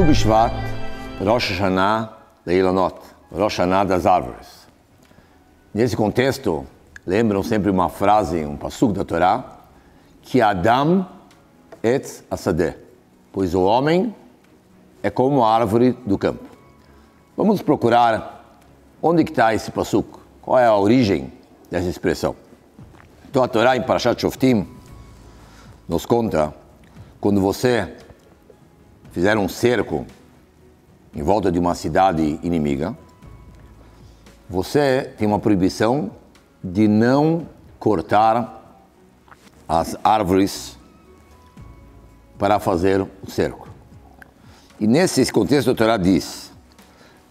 Tu Bishvat, Rosh Hashanah da Ilanot, Rosh Hashanah das árvores. Nesse contexto, lembram sempre uma frase, um passuco da Torá, que Adam etz asadeh, pois o homem é como a árvore do campo. Vamos procurar onde está esse passuco, qual é a origem dessa expressão. Então a Torá em Parashat Shoftim nos conta, quando você fizer um cerco em volta de uma cidade inimiga, você tem uma proibição de não cortar as árvores para fazer o cerco. E nesse contexto a Torá diz,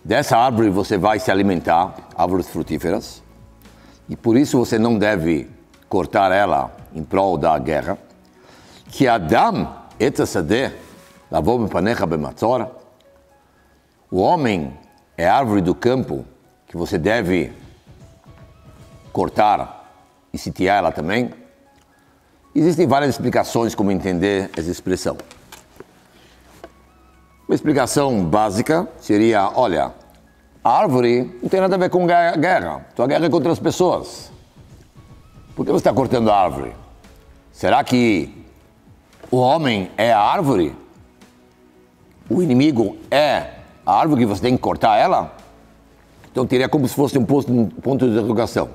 dessa árvore você vai se alimentar, árvores frutíferas, e por isso você não deve cortar ela em prol da guerra. Que Adam etz asadeh lavo mipanecha bematzor, o homem é a árvore do campo que você deve cortar e sitiar ela também. Existem várias explicações como entender essa expressão. Uma explicação básica seria, olha, a árvore não tem nada a ver com guerra, então a guerra é contra as pessoas. Por que você está cortando a árvore? Será que o homem é a árvore? O inimigo é a árvore que você tem que cortar ela? Então teria como se fosse um ponto de interrogação.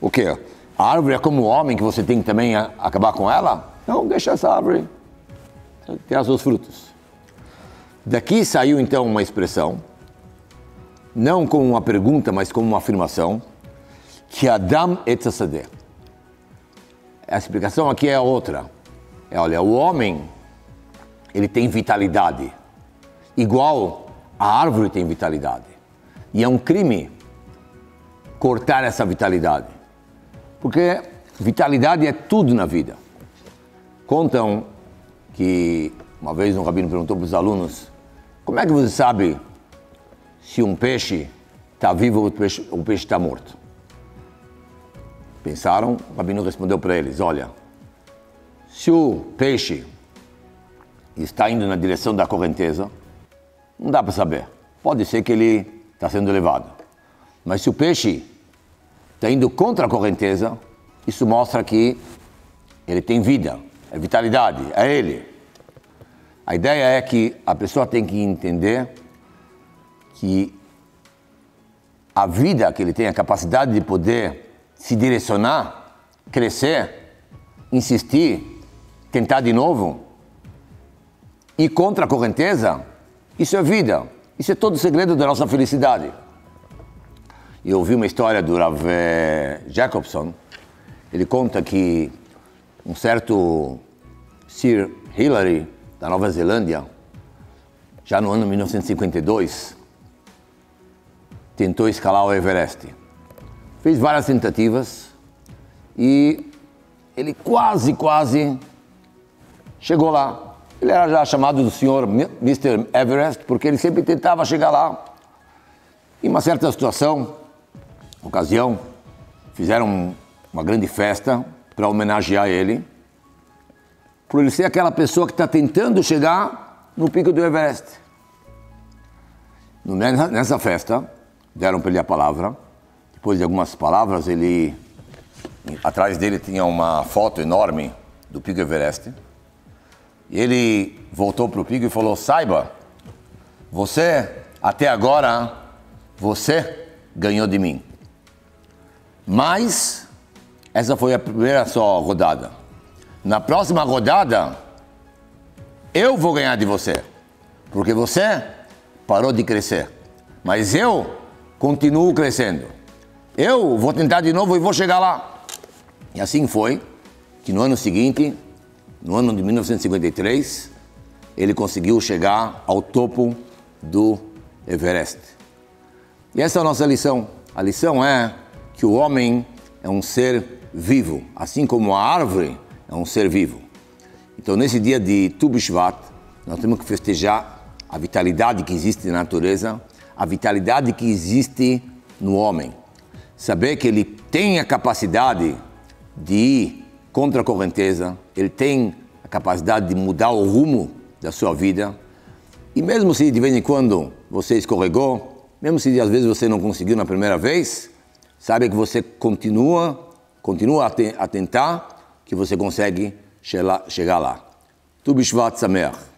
O quê? A árvore é como o homem que você tem que também acabar com ela? Não, deixa essa árvore ter seus frutos. Daqui saiu então uma expressão, não como uma pergunta, mas como uma afirmação, que Adam etz asadeh. A explicação aqui é outra. É, olha, o homem, ele tem vitalidade, igual a árvore tem vitalidade. E é um crime cortar essa vitalidade, porque vitalidade é tudo na vida. Contam que uma vez um rabino perguntou para os alunos, como é que você sabe se um peixe está vivo ou o peixe está morto? Pensaram, o rabino respondeu para eles, olha, se o peixe está indo na direção da correnteza, não dá para saber, pode ser que ele está sendo levado. Mas se o peixe está indo contra a correnteza, isso mostra que ele tem vida, é vitalidade, é ele. A ideia é que a pessoa tem que entender que a vida que ele tem, a capacidade de poder se direcionar, crescer, insistir, tentar de novo, ir contra a correnteza, isso é vida. Isso é todo o segredo da nossa felicidade. Eu ouvi uma história do Rav Jacobson, ele conta que um certo Sir Hillary, da Nova Zelândia, já no ano 1952, tentou escalar o Everest. Fez várias tentativas e ele quase chegou lá. Ele era já chamado do senhor Mr. Everest, porque ele sempre tentava chegar lá. Em uma certa situação, ocasião, fizeram uma grande festa para homenagear ele, por ele ser aquela pessoa que está tentando chegar no pico do Everest. Nessa festa, deram para ele a palavra. Depois de algumas palavras, ele, atrás dele tinha uma foto enorme do Pico Everest. Ele voltou para o Pico e falou, saiba, você, até agora, você ganhou de mim. Mas, essa foi a primeira só rodada. Na próxima rodada, eu vou ganhar de você, porque você parou de crescer, mas eu continuo crescendo. Eu vou tentar de novo e vou chegar lá. E assim foi que no ano seguinte, no ano de 1953, ele conseguiu chegar ao topo do Everest. E essa é a nossa lição. A lição é que o homem é um ser vivo, assim como a árvore é um ser vivo. Então, nesse dia de Tu Bishvat, nós temos que festejar a vitalidade que existe na natureza, a vitalidade que existe no homem. Saber que ele tem a capacidade de ir contra a correnteza, ele tem a capacidade de mudar o rumo da sua vida E mesmo se de vez em quando você escorregou, mesmo se às vezes você não conseguiu na primeira vez, sabe que você continua a tentar, que você consegue chegar lá. Tu Bishvat Sameach.